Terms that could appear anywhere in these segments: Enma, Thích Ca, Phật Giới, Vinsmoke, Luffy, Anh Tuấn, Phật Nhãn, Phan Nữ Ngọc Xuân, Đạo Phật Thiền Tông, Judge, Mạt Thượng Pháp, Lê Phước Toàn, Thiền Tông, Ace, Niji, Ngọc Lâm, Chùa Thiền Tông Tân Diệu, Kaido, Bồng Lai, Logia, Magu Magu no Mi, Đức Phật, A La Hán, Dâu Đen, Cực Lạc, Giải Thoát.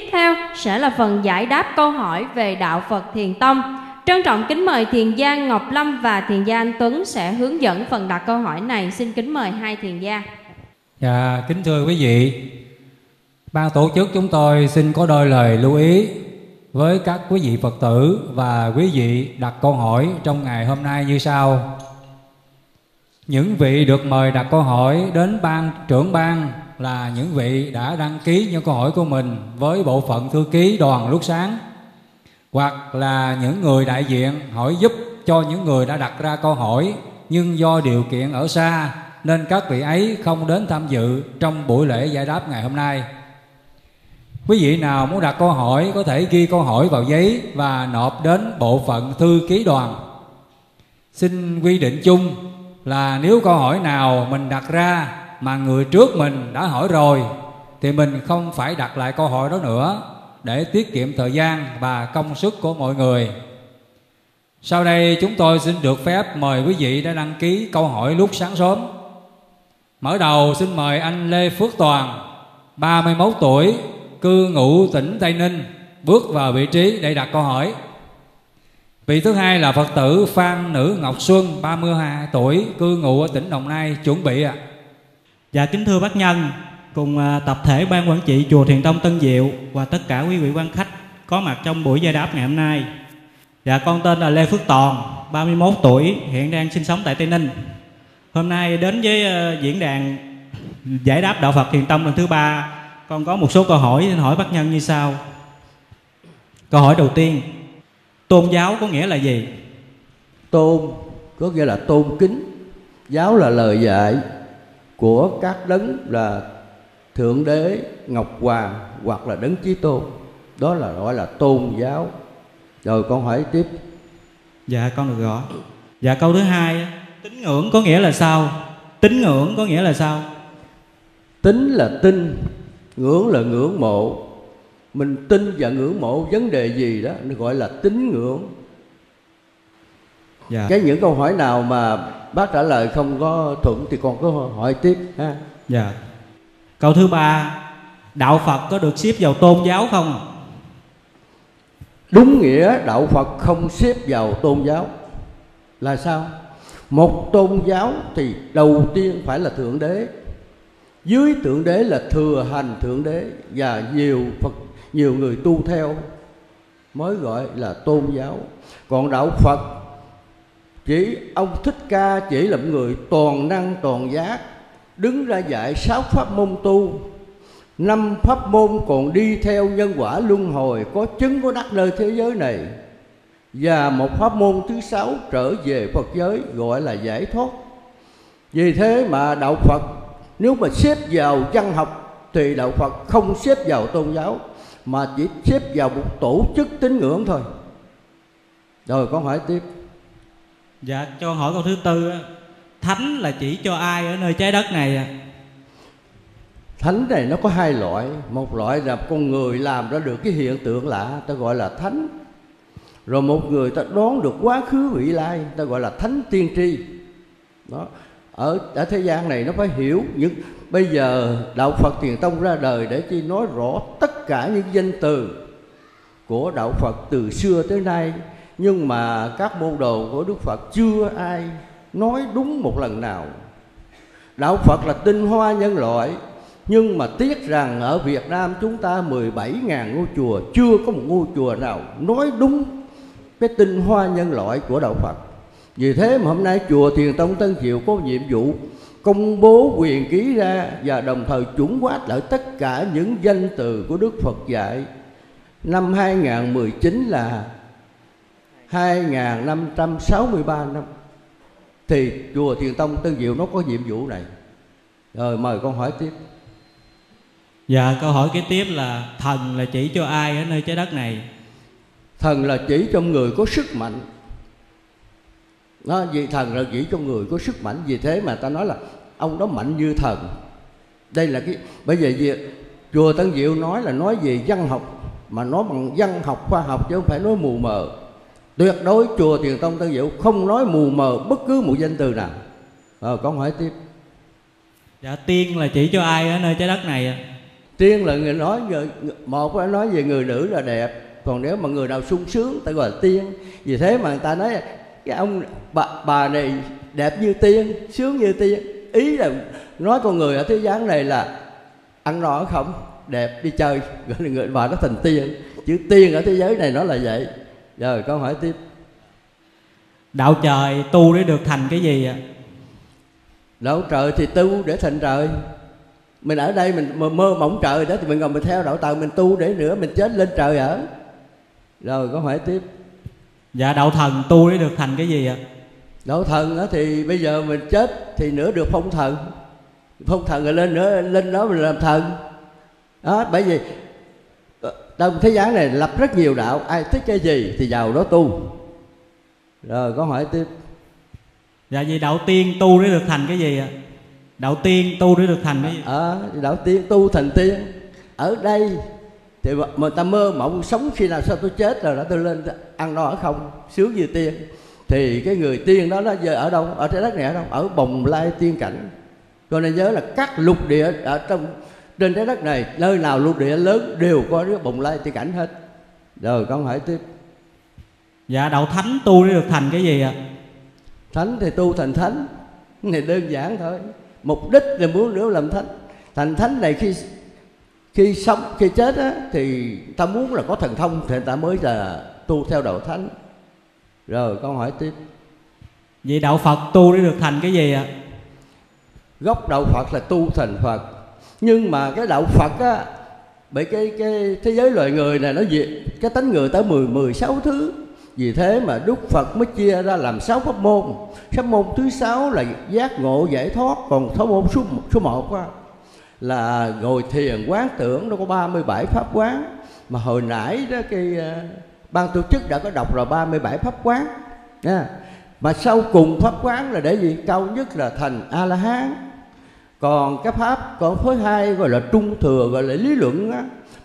Tiếp theo sẽ là phần giải đáp câu hỏi về Đạo Phật Thiền Tông. Trân trọng kính mời Thiền gia Ngọc Lâm và Thiền gia Anh Tuấn sẽ hướng dẫn phần đặt câu hỏi này. Xin kính mời hai thiền gia. Dạ, kính thưa quý vị, ban tổ chức chúng tôi xin có đôi lời lưu ý với các quý vị Phật tử và quý vị đặt câu hỏi trong ngày hôm nay như sau. Những vị được mời đặt câu hỏi đến ban trưởng ban là những vị đã đăng ký những câu hỏi của mình với bộ phận thư ký đoàn lúc sáng, hoặc là những người đại diện hỏi giúp cho những người đã đặt ra câu hỏi nhưng do điều kiện ở xa nên các vị ấy không đến tham dự trong buổi lễ giải đáp ngày hôm nay. Quý vị nào muốn đặt câu hỏi có thể ghi câu hỏi vào giấy và nộp đến bộ phận thư ký đoàn. Xin quy định chung là nếu câu hỏi nào mình đặt ra mà người trước mình đã hỏi rồi thì mình không phải đặt lại câu hỏi đó nữa, để tiết kiệm thời gian và công sức của mọi người. Sau đây chúng tôi xin được phép mời quý vị đã đăng ký câu hỏi lúc sáng sớm. Mở đầu xin mời anh Lê Phước Toàn, 31 tuổi, cư ngụ tỉnh Tây Ninh, bước vào vị trí để đặt câu hỏi. Vị thứ hai là Phật tử Phan Nữ Ngọc Xuân, 32 tuổi, cư ngụ ở tỉnh Đồng Nai, chuẩn bị ạ. Dạ, kính thưa bác nhân, cùng tập thể ban quản trị Chùa Thiền Tông Tân Diệu và tất cả quý vị quan khách có mặt trong buổi giải đáp ngày hôm nay. Dạ, con tên là Lê Phước Toàn, 31 tuổi, hiện đang sinh sống tại Tây Ninh. Hôm nay đến với diễn đàn giải đáp Đạo Phật Thiền Tông lần thứ 3, con có một số câu hỏi xin hỏi bác nhân như sau. Câu hỏi đầu tiên, tôn giáo có nghĩa là gì? Tôn có nghĩa là tôn kính, giáo là lời dạy của các đấng là Thượng Đế, Ngọc Hoàng hoặc là Đấng Chí Tôn. Đó là gọi là tôn giáo. Rồi con hỏi tiếp. Dạ, con được rõ. Dạ, câu thứ hai, tín ngưỡng có nghĩa là sao? Tín ngưỡng có nghĩa là sao? Tín là tin, ngưỡng là ngưỡng mộ. Mình tin và ngưỡng mộ vấn đề gì đó gọi là tín ngưỡng. Dạ. Cái những câu hỏi nào mà bác trả lời không có thuận thì con cứ hỏi tiếp ha. Dạ. Câu thứ ba, Đạo Phật có được xếp vào tôn giáo không? Đúng nghĩa Đạo Phật không xếp vào tôn giáo. Là sao? Một tôn giáo thì đầu tiên phải là Thượng Đế. Dưới Thượng Đế là thừa hành Thượng Đế và nhiều người tu theo mới gọi là tôn giáo. Còn Đạo Phật, chỉ ông Thích Ca chỉ là một người toàn năng toàn giác, đứng ra dạy 6 pháp môn tu, 5 pháp môn còn đi theo nhân quả luân hồi, có chứng có đắc nơi thế giới này. Và một pháp môn thứ 6 trở về Phật giới gọi là giải thoát. Vì thế mà Đạo Phật nếu mà xếp vào văn học thì Đạo Phật không xếp vào tôn giáo mà chỉ xếp vào một tổ chức tín ngưỡng thôi. Rồi con hỏi tiếp. Dạ, cho hỏi câu thứ tư, thánh là chỉ cho ai ở nơi trái đất này à? Thánh này nó có hai loại. Một loại là con người làm ra được cái hiện tượng lạ, ta gọi là thánh. Rồi một người ta đoán được quá khứ vị lai, ta gọi là thánh tiên tri. Đó, ở thế gian này nó phải hiểu. Nhưng bây giờ Đạo Phật Thiền Tông ra đời để chi nói rõ tất cả những danh từ của Đạo Phật từ xưa tới nay. Nhưng mà các môn đồ của Đức Phật chưa ai nói đúng một lần nào. Đạo Phật là tinh hoa nhân loại. Nhưng mà tiếc rằng ở Việt Nam chúng ta 17.000 ngôi chùa, chưa có một ngôi chùa nào nói đúng cái tinh hoa nhân loại của Đạo Phật. Vì thế mà hôm nay Chùa Thiền Tông Tân Diệu có nhiệm vụ công bố quyền ký ra và đồng thời chuẩn hóa lại tất cả những danh từ của Đức Phật dạy. Năm 2019 là 2563 năm thì Chùa Thiền Tông Tân Diệu nó có nhiệm vụ này. Rồi mời con hỏi tiếp. Dạ, câu hỏi kế tiếp là thần là chỉ cho ai ở nơi trái đất này? Thần là chỉ cho người có sức mạnh. Nó vì thần là chỉ cho người có sức mạnh, vì thế mà ta nói là ông đó mạnh như thần. Đây là cái bởi vì việc Chùa Tân Diệu nói về văn học mà nói bằng văn học khoa học chứ không phải nói mù mờ. Tuyệt đối Chùa Thiền Tông Tân Diệu không nói mù mờ bất cứ một danh từ nào. Con hỏi tiếp. Dạ, tiên là chỉ cho ai ở nơi trái đất này? Tiên là người nói về, một là nói về người nữ là đẹp, còn nếu mà người nào sung sướng ta gọi là tiên. Vì thế mà người ta nói cái ông bà này đẹp như tiên, sướng như tiên. Ý là nói con người ở thế gian này là ăn no không, đẹp đi chơi, gọi là người bà nó thành tiên. Chữ tiên ở thế giới này nó là vậy. Rồi câu hỏi tiếp. Đạo trời tu để được thành cái gì ạ? Đạo trời thì tu để thành trời. Mình ở đây mình mơ mộng trời đó thì mình còn mình theo đạo trời mình tu để nữa mình chết lên trời ở. Rồi có hỏi tiếp. Dạ đạo thần tu để được thành cái gì ạ? Đạo thần đó thì bây giờ mình chết thì nữa được phong thần. Phong thần rồi lên nữa, lên đó mình làm thần. Đó, bởi vì trong thế gian này lập rất nhiều đạo, ai thích cái gì thì vào đó tu. Rồi có hỏi tiếp. Dạ vậy đạo tiên tu để được thành cái gì ạ? Đạo tiên tu để được thành cái gì? Đạo tiên tu thành tiên. Ở đây thì người ta mơ mộng sống khi nào sao tôi chết rồi đó tôi lên ăn no ở không, sướng như tiên. Thì cái người tiên đó nó giờ ở đâu? Ở trái đất này ở đâu? Ở bồng lai tiên cảnh. Cho nên nhớ là các lục địa ở trong trên trái đất này, nơi nào lục địa lớn đều có cái bồng lai tiên cảnh hết. Rồi con hỏi tiếp. Dạ đạo thánh tu để được thành cái gì ạ? Thánh thì tu thành thánh. Cái này đơn giản thôi. Mục đích là muốn nữa làm thánh. Thành thánh này khi sống, khi chết á, thì ta muốn là có thần thông thì ta mới là tu theo đạo thánh. Rồi câu hỏi tiếp. Vậy đạo Phật tu để được thành cái gì ạ? Gốc đạo Phật là tu thành Phật. Nhưng mà cái đạo Phật á, bởi cái thế giới loài người này nó diệt cái tánh người tới 16 thứ. Vì thế mà Đức Phật mới chia ra làm 6 pháp môn. Pháp môn thứ 6 là giác ngộ giải thoát. Còn pháp môn số 1 là ngồi thiền quán tưởng. Nó có 37 pháp quán. Mà hồi nãy đó cái ban tổ chức đã có đọc rồi 37 pháp quán nha. Mà sau cùng pháp quán là để gì? Cao nhất là thành A La Hán. Còn cái pháp còn thứ 2 gọi là trung thừa, gọi là lý luận đó,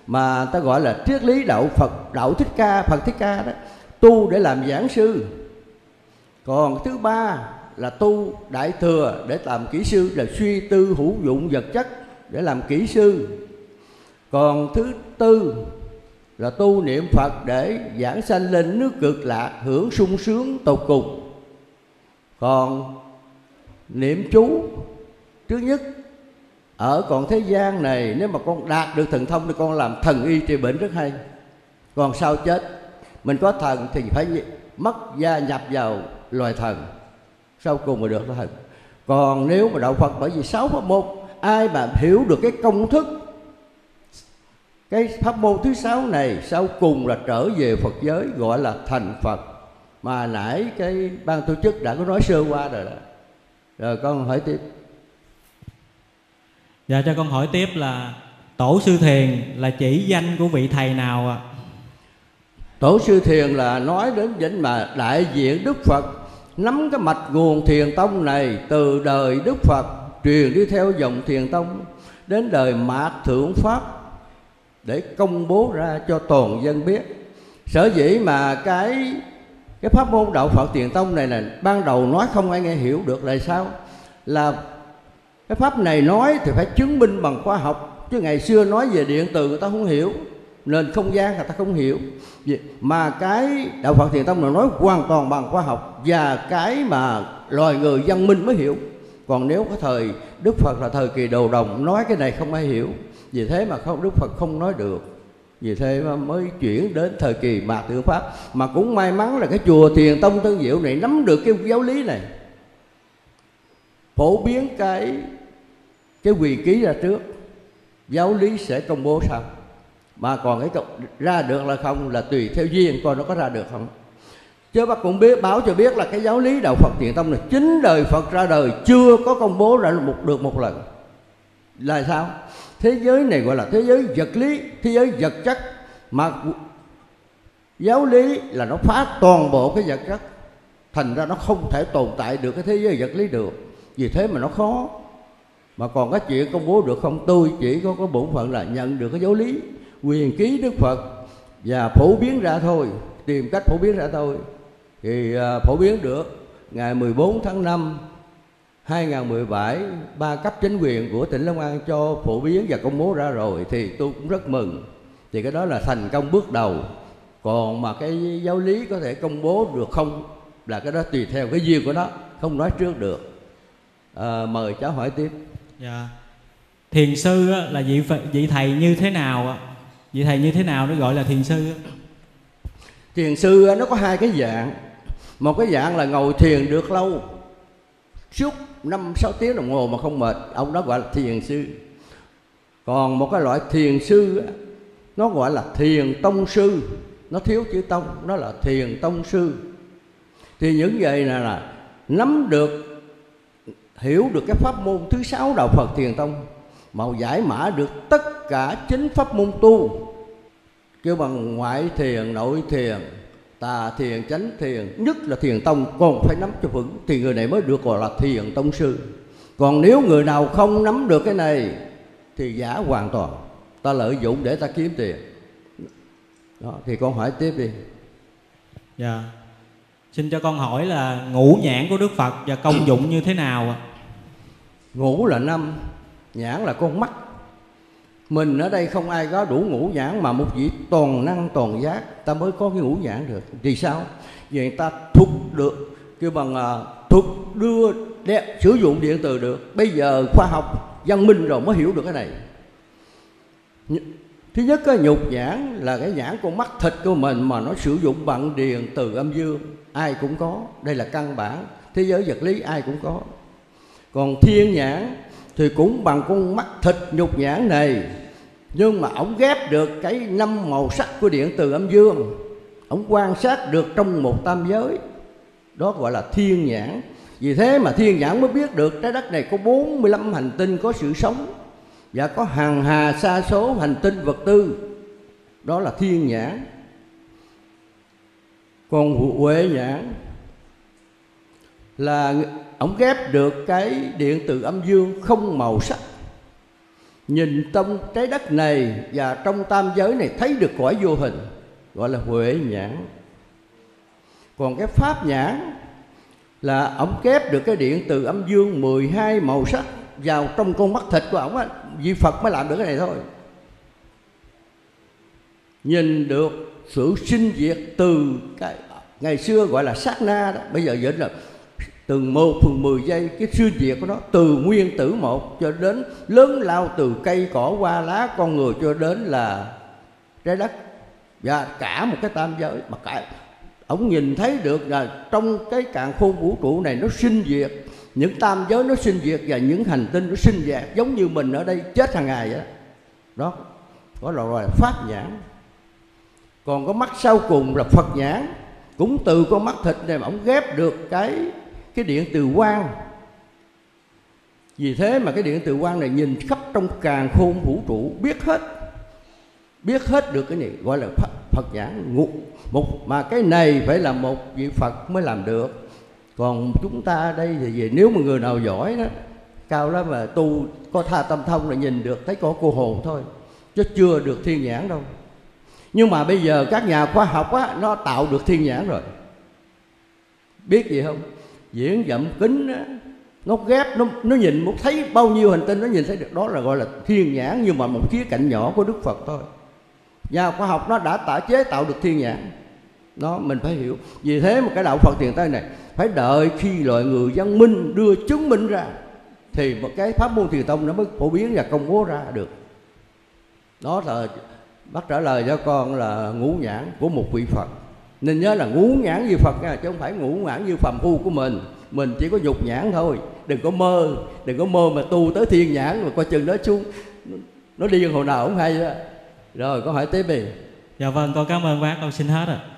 mà ta gọi là triết lý đạo Phật, đạo Thích Ca, Phật Thích Ca đó, tu để làm giảng sư. Còn thứ 3 là tu đại thừa để làm kỹ sư, là suy tư hữu dụng vật chất để làm kỹ sư. Còn thứ 4 là tu niệm Phật để giảng sanh lên nước Cực Lạc, hưởng sung sướng tột cùng. Còn niệm chú, thứ nhất ở còn thế gian này nếu mà con đạt được thần thông thì con làm thần y trị bệnh rất hay. Còn sau chết mình có thần thì phải mất gia nhập vào loài thần, sau cùng mới được thần. Còn nếu mà đạo Phật bởi vì 6 pháp môn, ai mà hiểu được cái công thức cái pháp môn thứ 6 này, sau cùng là trở về Phật giới gọi là thành Phật. Mà nãy cái ban tổ chức đã có nói sơ qua rồi đó. Rồi con hỏi tiếp. Dạ cho con hỏi tiếp là Tổ Sư Thiền là chỉ danh của vị thầy nào ạ? Tổ Sư Thiền là nói đến danh mà đại diện Đức Phật nắm cái mạch nguồn Thiền Tông này, từ đời Đức Phật truyền đi theo dòng Thiền Tông đến đời Mạt Thượng Pháp để công bố ra cho toàn dân biết. Sở dĩ mà cái pháp môn đạo Phật Thiền Tông này là ban đầu nói không ai nghe hiểu được là sao, là cái pháp này nói thì phải chứng minh bằng khoa học, chứ ngày xưa nói về điện từ người ta không hiểu, nên không gian người ta không hiểu. Mà cái đạo Phật Thiền Tông là nói hoàn toàn bằng khoa học và cái mà loài người văn minh mới hiểu. Còn nếu có thời Đức Phật là thời kỳ đồ đồng nói cái này không ai hiểu. Vì thế mà không, Đức Phật không nói được. Vì thế mà mới chuyển đến thời kỳ Mạt Thượng Pháp. Mà cũng may mắn là cái chùa Thiền Tông Tân Diệu này nắm được cái giáo lý này, phổ biến cái quy ký ra trước, giáo lý sẽ công bố sau. Mà còn cái ra được là không là tùy theo duyên coi nó có ra được không. Chứ bác cũng biết báo cho biết là cái giáo lý đạo Phật Thiền Tông là 9 đời Phật ra đời chưa có công bố ra được một lần. Là sao? Thế giới này gọi là thế giới vật lý, thế giới vật chất, mà giáo lý là nó phá toàn bộ cái vật chất, thành ra nó không thể tồn tại được cái thế giới vật lý được. Vì thế mà nó khó. Mà còn cái chuyện công bố được không, tôi chỉ có bổn phận là nhận được cái giáo lý quyền ký Đức Phật và phổ biến ra thôi, tìm cách phổ biến ra thôi. Thì phổ biến được ngày 14 tháng 5 2017, 3 cấp chính quyền của tỉnh Long An cho phổ biến và công bố ra rồi thì tôi cũng rất mừng. Thì cái đó là thành công bước đầu. Còn mà cái giáo lý có thể công bố được không là cái đó tùy theo cái duyên của nó, không nói trước được. Mời cháu hỏi tiếp. Dạ. Thiền sư là vị thầy như thế nào? Vị thầy như thế nào nó gọi là thiền sư? Thiền sư nó có hai cái dạng. Một cái dạng là ngồi thiền được lâu, suốt 5-6 tiếng đồng hồ mà không mệt, ông đó gọi là thiền sư. Còn một cái loại thiền sư nó gọi là thiền tông sư, nó thiếu chữ tông, nó là thiền tông sư. Thì những vậy là nắm được, hiểu được cái pháp môn thứ 6 Đạo Phật Thiền Tông, mà giải mã được tất cả 9 pháp môn tu, kêu bằng ngoại thiền, nội thiền, tà thiền, chánh thiền, nhất là thiền tông, còn phải nắm cho vững thì người này mới được gọi là thiền tông sư. Còn nếu người nào không nắm được cái này thì giả hoàn toàn, ta lợi dụng để ta kiếm tiền. Đó, thì con hỏi tiếp đi. Dạ. Xin cho con hỏi là ngũ nhãn của Đức Phật và công dụng như thế nào? Ngũ là 5, nhãn là con mắt. Mình ở đây không ai có đủ ngũ nhãn, mà một vị toàn năng toàn giác ta mới có cái ngũ nhãn được. Vì sao? Vì người ta thuộc được, kêu bằng thuộc đưa để sử dụng điện từ được. Bây giờ khoa học văn minh rồi mới hiểu được cái này. Thứ nhất cái nhục nhãn là cái nhãn con mắt thịt của mình mà nó sử dụng bằng điện từ âm dương, ai cũng có. Đây là căn bản, thế giới vật lý ai cũng có. Còn thiên nhãn thì cũng bằng con mắt thịt nhục nhãn này, nhưng mà ổng ghép được cái 5 màu sắc của điện từ âm dương, ổng quan sát được trong một tam giới, đó gọi là thiên nhãn. Vì thế mà thiên nhãn mới biết được trái đất này có 45 hành tinh có sự sống, và có hàng hà sa số hành tinh vật tư, đó là thiên nhãn. Còn huệ nhãn là ổng ghép được cái điện từ âm dương không màu sắc, nhìn trong trái đất này và trong tam giới này thấy được cõi vô hình, gọi là huệ nhãn. Còn cái pháp nhãn là ổng ghép được cái điện từ âm dương 12 màu sắc vào trong con mắt thịt của ổng á, vị Phật mới làm được cái này thôi. Nhìn được sự sinh diệt từ cái ngày xưa gọi là sát na đó, bây giờ vẫn là từng 1/10 giây cái sinh diệt của nó, từ nguyên tử một cho đến lớn lao, từ cây cỏ qua lá con người cho đến là trái đất và cả một cái tam giới. Mà cả ổng nhìn thấy được là trong cái càn khôn vũ trụ này nó sinh diệt, những tam giới nó sinh diệt và những hành tinh nó sinh diệt, giống như mình ở đây chết hàng ngày vậy đó. Đó là rồi pháp nhãn. Còn có mắt sau cùng là Phật nhãn, cũng từ con mắt thịt này mà ổng ghép được cái điện từ quang. Vì thế mà cái điện từ quang này nhìn khắp trong càn khôn vũ trụ, biết hết được cái này gọi là Phật nhãn. Mà cái này phải là một vị Phật mới làm được. Còn chúng ta đây thì nếu mà người nào giỏi đó, cao lắm mà tu có tha tâm thông là nhìn được thấy có cô hồn thôi, chứ chưa được thiên nhãn đâu. Nhưng mà bây giờ các nhà khoa học á, nó tạo được thiên nhãn rồi. Biết gì không? Viễn vọng kính á, nó ghép, nó nhìn muốn thấy bao nhiêu hành tinh nó nhìn thấy được. Đó là gọi là thiên nhãn, nhưng mà một khía cạnh nhỏ của Đức Phật thôi. Nhà khoa học nó đã chế tạo được thiên nhãn. Đó, mình phải hiểu. Vì thế mà cái Đạo Phật Thiền Tông này phải đợi khi loại người văn minh đưa chứng minh ra thì một cái pháp môn Thiền Tông nó mới phổ biến và công bố ra được. Đó là bác trả lời cho con là ngũ nhãn của một vị Phật. Nên nhớ là ngũ nhãn như Phật nha, chứ không phải ngũ nhãn như phàm phu của mình. Mình chỉ có nhục nhãn thôi, đừng có mơ mà tu tới thiên nhãn mà coi chừng nó xuống, nó đi hồi nào cũng hay đó. Rồi có hỏi tiếp đi. Dạ vâng, con cảm ơn bác, con xin hết ạ.